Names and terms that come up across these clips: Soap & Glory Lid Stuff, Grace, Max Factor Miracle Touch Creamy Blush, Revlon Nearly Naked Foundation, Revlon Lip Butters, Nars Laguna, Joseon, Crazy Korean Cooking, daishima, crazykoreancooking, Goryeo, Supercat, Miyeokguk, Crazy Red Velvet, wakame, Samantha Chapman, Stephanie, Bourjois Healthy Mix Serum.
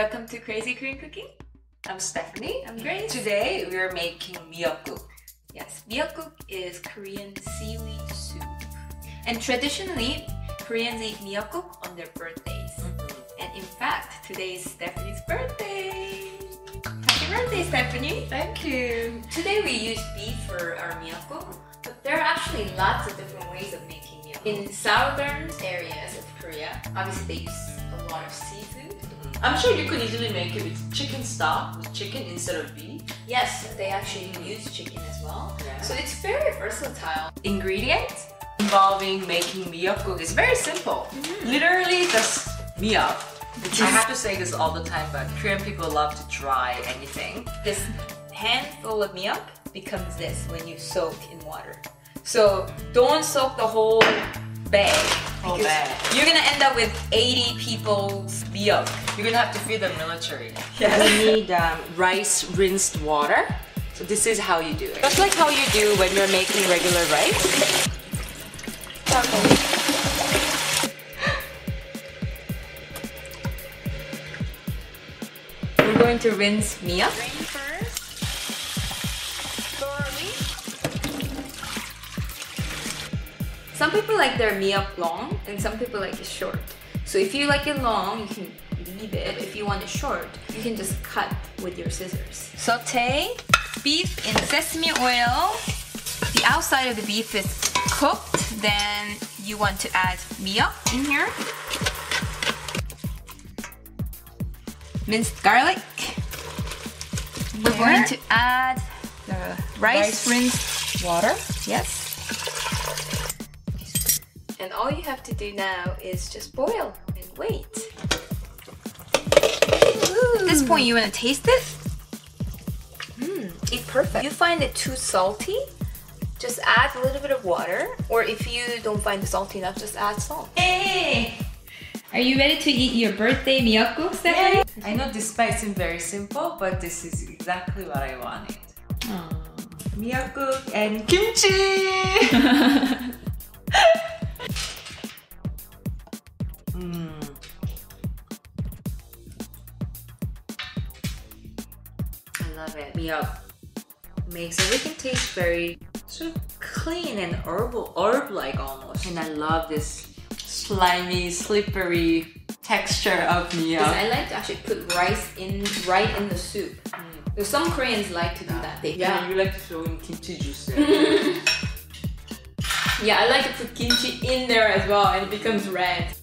Welcome to Crazy Korean Cooking. I'm Stephanie. I'm Grace. Today we are making miyeokguk. Yes, miyeokguk is Korean seaweed soup. And traditionally, Koreans eat miyeokguk on their birthdays. And in fact, today is Stephanie's birthday. Happy birthday, Stephanie! Thank you! Today we use beef for our miyeokguk, but there are actually lots of different ways of making miyeokguk. In southern areas of Korea, obviously they use a lot of seafood. I'm sure you could easily make it with chicken stock, with chicken instead of beef. Yes, they actually use chicken as well. Yeah. So it's very versatile. Ingredients involving making miyeokguk is very simple. Literally just miyeok. I have to say this all the time, but Korean people love to dry anything. This handful of miyeok becomes this when you soak in water. So don't soak the whole bag. Oh, you're gonna end up with 80 people's miyeok. You're gonna have to feed the military. Yes. We need rice rinsed water. So this is how you do it. Just like how you do when you're making regular rice. We're going to rinse miyeok. Drain first. Some people like their miyeok long and some people like it short. So if you like it long, you can leave it. If you want it short, you can just cut with your scissors. Saute beef in sesame oil. The outside of the beef is cooked. Then you want to add miyeok in here. Minced garlic. We're going to add the rice rinsed water. Yes. And all you have to do now is just boil and wait. Ooh. At this point, you want to taste it? It's perfect. If you find it too salty, just add a little bit of water. Or if you don't find it salty enough, just add salt. Hey! Are you ready to eat your birthday miyeokguk, Stephanie? Yeah. I know this might seem very simple, but this is exactly what I wanted. Miyeokguk and kimchi! I love it. Miyeok makes everything taste very sort of clean and herbal, herb-like almost. And I love this slimy, slippery texture of miyeok. I like to actually put rice in right in the soup. Some Koreans like to do that. You like to throw in kimchi juice there. Yeah, I like to put kimchi in there as well, and it becomes red.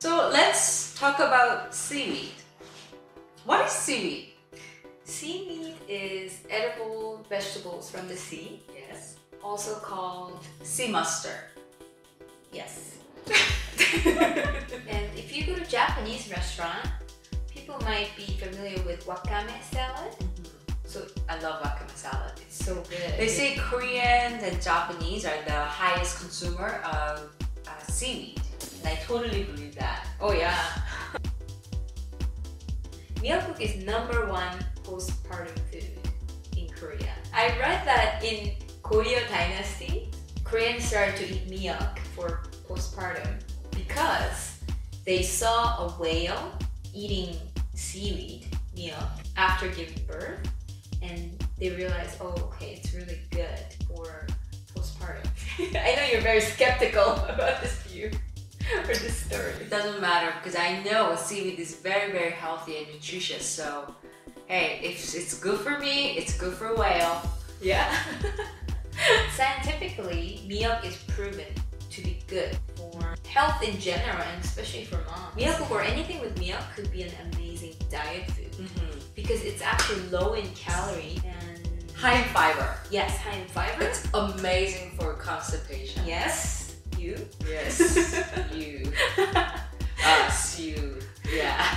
So let's talk about seaweed. What is seaweed? Seaweed is edible vegetables from the sea. Yes. Also called sea mustard. Yes. And if you go to a Japanese restaurant, people might be familiar with wakame salad. So I love wakame salad. It's so good. They say Koreans and Japanese are the highest consumer of seaweed. And I totally believe that. Oh yeah. Miyeokguk is #1 postpartum food in Korea. I read that in Goryeo dynasty, Koreans started to eat miyeok for postpartum because they saw a whale eating seaweed miyeok after giving birth. And they realize, oh, okay, it's really good for postpartum. I know you're very skeptical about this view or this story. It doesn't matter because I know seaweed is very, very healthy and nutritious. So, hey, if it's good for me, it's good for whale. Yeah. Scientifically, miyeok is proven to be good for health in general and especially for moms. Miyeokguk or anything with miyeok could be an amazing diet food. Because it's actually low in calorie and high in fiber. Yes, high in fiber. It's amazing for constipation. Yes, you. Yes, you. Us, you. Yeah.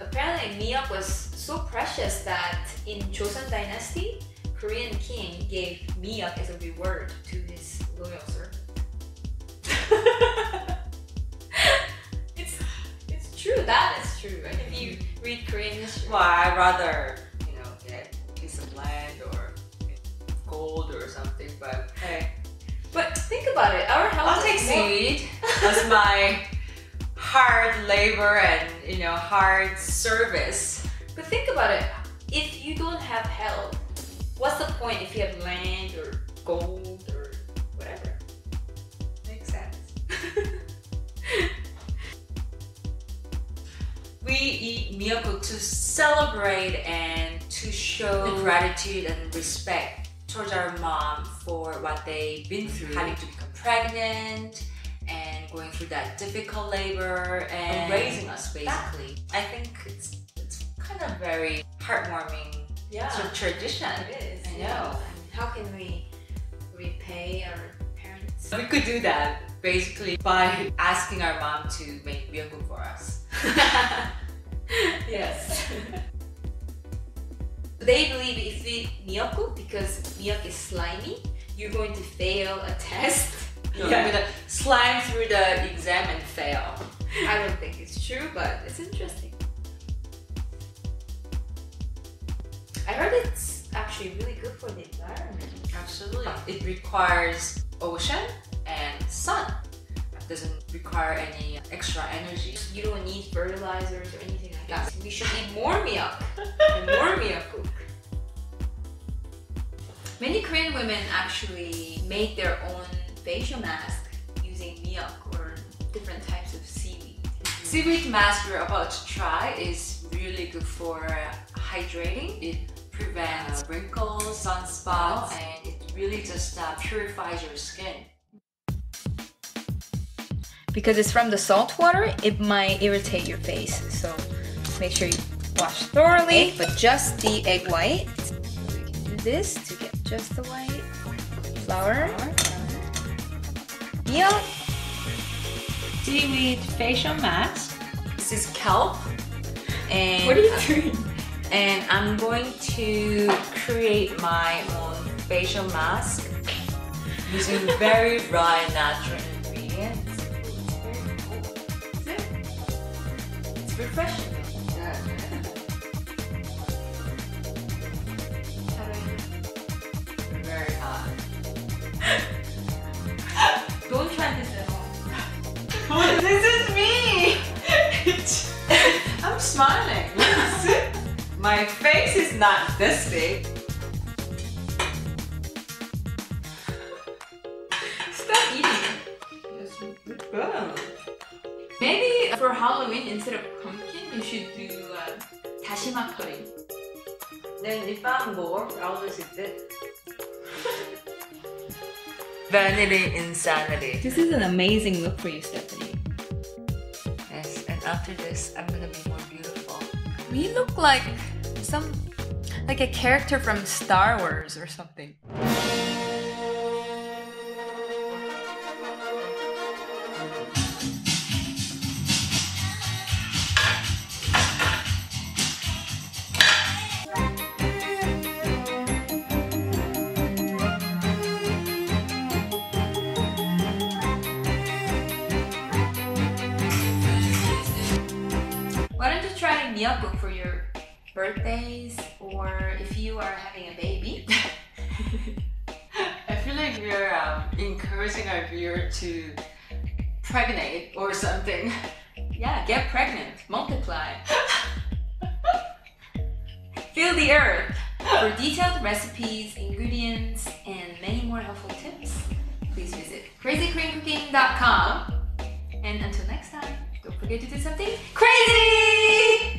Apparently, miyeok was so precious that in Joseon dynasty, Korean king gave miyeok as a reward to his loyal servant. Read Korean history. Well, I'd rather, you know, get a piece of land or gold or something, but hey, But think about it, our house I'll take seaweed as my hard labor and, you know, hard service. But think about it, if you don't have health, what's the point if you have land or gold or whatever? Makes sense. We eat miyeokguk to celebrate and to show the gratitude and respect towards our mom for what they've been through, having to become pregnant and going through that difficult labor and raising us, basically. I think it's kind of very heartwarming sort of tradition. It is. I know. Yeah. How can we repay our parents? We could do that basically by asking our mom to make miyeokguk for us. Yes. They believe if you eat miyeokguk, because miyeok is slimy, you're going to fail a test. Yeah. You're going to slime through the exam and fail. I don't think it's true, but it's interesting. I heard it's actually really good for the environment. Absolutely. It requires ocean and sun. It doesn't require any extra energy. You don't need fertilizers or anything like that. We should eat more miyeok and more miyeokguk. Many Korean women actually make their own facial mask using miyeok or different types of seaweed. Seaweed mask we're about to try is really good for hydrating. It prevents wrinkles, sunspots, and it really just purifies your skin. Because it's from the salt water, it might irritate your face. So make sure you wash thoroughly, but just the egg white. We can do this to get just the white flour. Miyeok, seaweed facial mask. This is kelp. And what are you doing? And I'm going to create my own facial mask using very raw and natural ingredients. It's very cool. It's refreshing. Yeah. Very hot. Don't try this at home. This is me! I'm smiling. My face is not this big. Stop eating. Oh. Maybe for Halloween, instead of pumpkin, you should do daishima pudding. Then if I'm bored, I'll just eat this. Vanity insanity. This is an amazing look for you, Stephanie. Yes, and after this, I'm gonna be more beautiful. We look like like a character from Star Wars or something. Miyeokguk for your birthdays or if you are having a baby. I feel like we're encouraging our viewer to pregnate or something. Yeah, get pregnant, multiply. Fill the earth. For detailed recipes, ingredients, and many more helpful tips, please visit crazykoreancooking.com. And until next time, don't forget to do something crazy!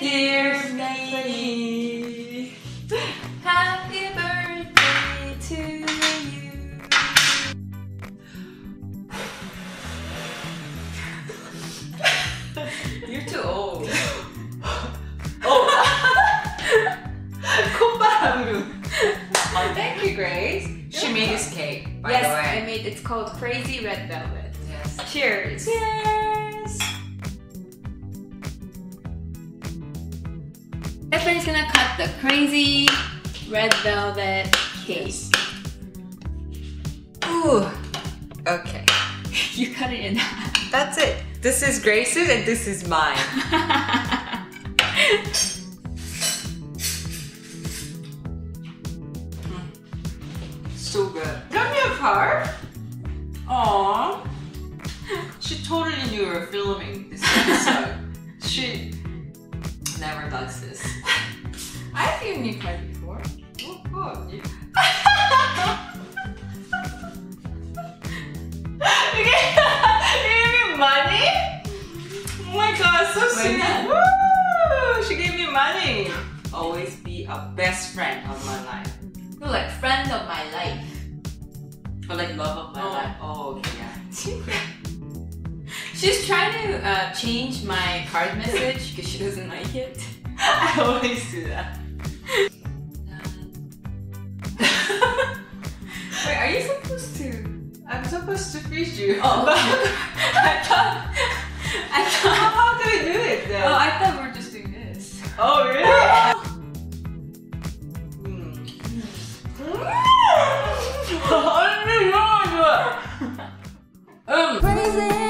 dear me. Happy birthday to you. You're too old. Oh. Thank you, Grace. She made this cake. By the way. I made. It's called Crazy Red Velvet. Yes. Cheers. Cheers. Stephanie's gonna cut the Crazy Red Velvet cake. Yes. Ooh. Okay. You cut it in half. That's it. This is Grace's and this is mine. so good. Come here, Park. Aww. She totally knew we were filming this episode. She never does this. I've given you credit before. Oh, God. You gave me money? Oh my God, so sweet. Woo! She gave me money. Always be a best friend of my life. You're like friend of my life. Or like love of my life. Oh, okay, yeah. She's trying to change my card message because she doesn't like it. I always do that. Wait, are you supposed to? I'm supposed to feed you. Oh, okay. I thought. How do we do it then? Oh, I thought we were just doing this. Oh, really? What is it?